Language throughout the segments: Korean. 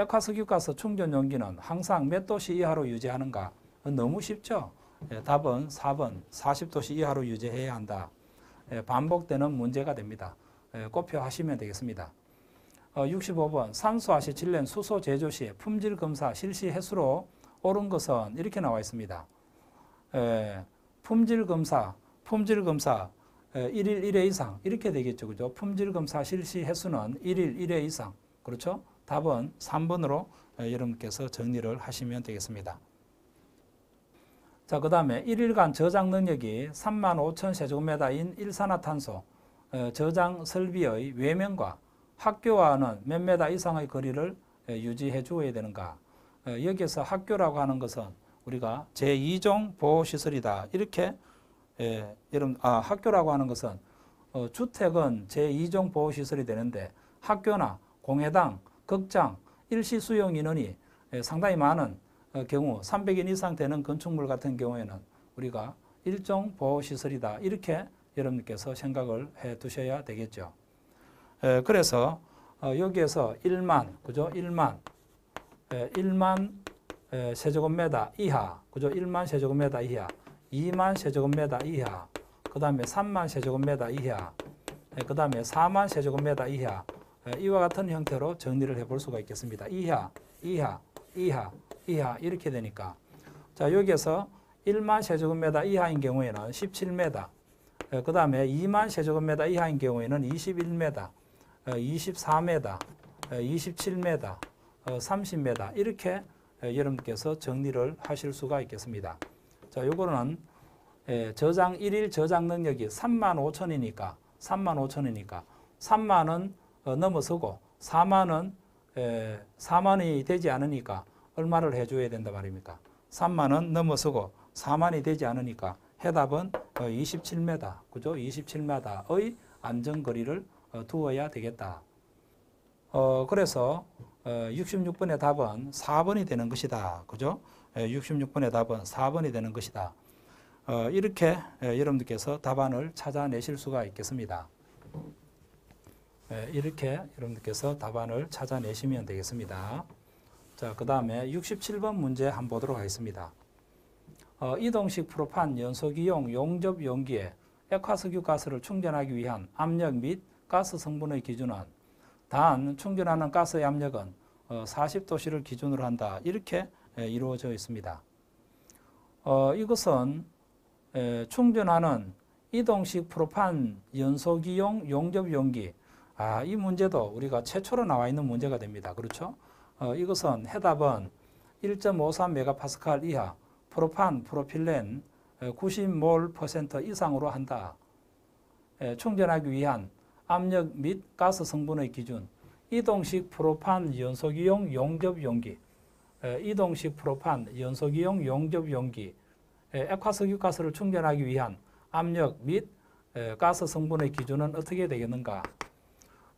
액화석유가스 충전 용기는 항상 몇 도씨 이하로 유지하는가? 너무 쉽죠? 답은 4번 40도씨 이하로 유지해야 한다. 반복되는 문제가 됩니다. 곱표 하시면 되겠습니다. 65번 산수화시 질렌 수소 제조 시 품질 검사 실시 횟수로 옳은 것은 이렇게 나와 있습니다. 품질 검사 1일 1회 이상 이렇게 되겠죠. 그죠? 품질 검사 실시 횟수는 1일 1회 이상. 그렇죠? 답은 3번으로 여러분께서 정리를 하시면 되겠습니다. 자, 그 다음에 1일간 저장 능력이 35,000 세제곱미터인 일산화탄소 저장 설비의 외면과 학교와는 몇 메다 이상의 거리를 유지해 주어야 되는가. 여기에서 학교라고 하는 것은 우리가 제2종 보호시설이다. 이렇게 학교라고 하는 것은 주택은 제2종 보호시설이 되는데 학교나 공회당, 극장, 일시 수용 인원이 상당히 많은 경우 300인 이상 되는 건축물 같은 경우에는 우리가 일종 보호시설이다. 이렇게 여러분께서 생각을 해 두셔야 되겠죠. 그래서 여기에서 1만 세제곱미터 이하, 그죠? 1만 세제곱미터 이하, 2만 세제곱미터 이하, 그 다음에 3만 세제곱미터 이하, 그 다음에 4만 세제곱미터 이하, 이와 같은 형태로 정리를 해볼 수가 있겠습니다. 이하 이렇게 되니까, 자, 여기에서 1만 세제곱미터 이하인 경우에는 17m, 그 다음에 2만 세제곱미터 이하인 경우에는 21m, 24m, 27m, 30m 이렇게 여러분께서 정리를 하실 수가 있겠습니다. 자, 요거는 저장 1일 저장 능력이 35,000이니까 3만은 넘어서고 4만이 되지 않으니까 얼마를 해줘야 된다 말입니까? 3만은 넘어서고 4만이 되지 않으니까 해답은 27m, 그죠? 27m의 안전거리를 두어야 되겠다. 그래서 66번의 답은 4번이 되는 것이다. 그죠? 66번의 답은 4번이 되는 것이다. 이렇게 여러분들께서 답안을 찾아내실 수가 있겠습니다. 이렇게 여러분들께서 답안을 찾아내시면 되겠습니다. 자, 그 다음에 67번 문제 한번 보도록 하겠습니다. 이동식 프로판 연소기용 용접 용기에 액화석유 가스를 충전하기 위한 압력 및 가스 성분의 기준은 단 충전하는 가스의 압력은 40도씨를 기준으로 한다. 이렇게 이루어져 있습니다. 이것은 충전하는 이동식 프로판 연소기용 용접 용기, 이 문제도 우리가 최초로 나와 있는 문제가 됩니다. 그렇죠? 이것은 해답은 1.53MPa 이하 프로판, 프로필렌 90몰% 이상으로 한다. 충전하기 위한 압력 및 가스 성분의 기준 이동식 프로판 연소기용 용접용기, 이동식 프로판 연소기용 용접용기 액화석유 가스를 충전하기 위한 압력 및 가스 성분의 기준은 어떻게 되겠는가?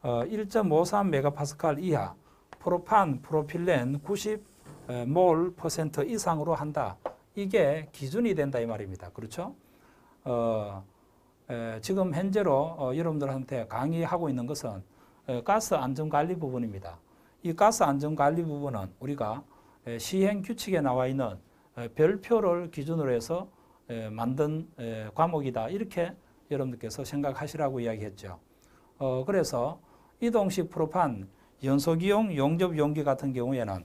1.53MPa 이하 프로판, 프로필렌 90몰% 이상으로 한다. 이게 기준이 된다 이 말입니다. 그렇죠? 지금 현재로 여러분들한테 강의하고 있는 것은 가스 안전관리 부분입니다. 이 가스 안전관리 부분은 우리가 시행규칙에 나와 있는 별표를 기준으로 해서 만든 과목이다. 이렇게 여러분들께서 생각하시라고 이야기했죠. 그래서 이동식 프로판 연소기용 용접 용기 같은 경우에는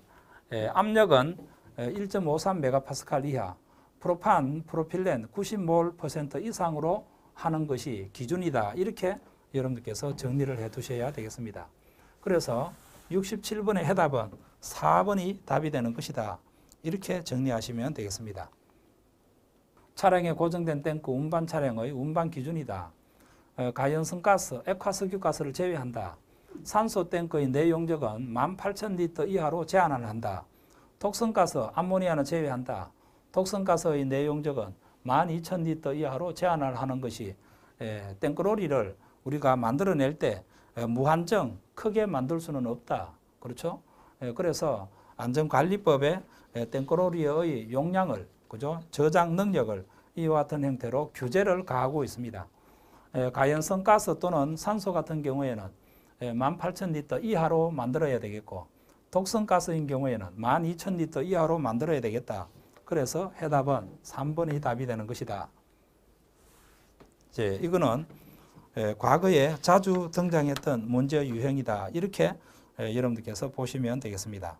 압력은 1.53MPa 이하, 프로판, 프로필렌 90몰% 이상으로 하는 것이 기준이다. 이렇게 여러분들께서 정리를 해 두셔야 되겠습니다. 그래서 67번의 해답은 4번이 답이 되는 것이다. 이렇게 정리하시면 되겠습니다. 차량에 고정된 탱크 운반 차량의 운반 기준이다. 가연성 가스, 액화석유 가스를 제외한다. 산소 탱크의 내용적은 18,000리터 이하로 제한을 한다. 독성가스, 암모니아는 제외한다. 독성가스의 내용적은 12,000리터 이하로 제한을 하는 것이 탱크로리를 우리가 만들어낼 때 무한정 크게 만들 수는 없다. 그렇죠? 그래서 안전관리법에 탱크로리의 용량을, 그죠? 저장 능력을 이와 같은 형태로 규제를 가하고 있습니다. 가연성 가스 또는 산소 같은 경우에는 18,000리터 이하로 만들어야 되겠고, 독성가스인 경우에는 12,000L 이하로 만들어야 되겠다. 그래서 해답은 3번이 답이 되는 것이다. 이제 이거는 과거에 자주 등장했던 문제 유형이다. 이렇게 여러분들께서 보시면 되겠습니다.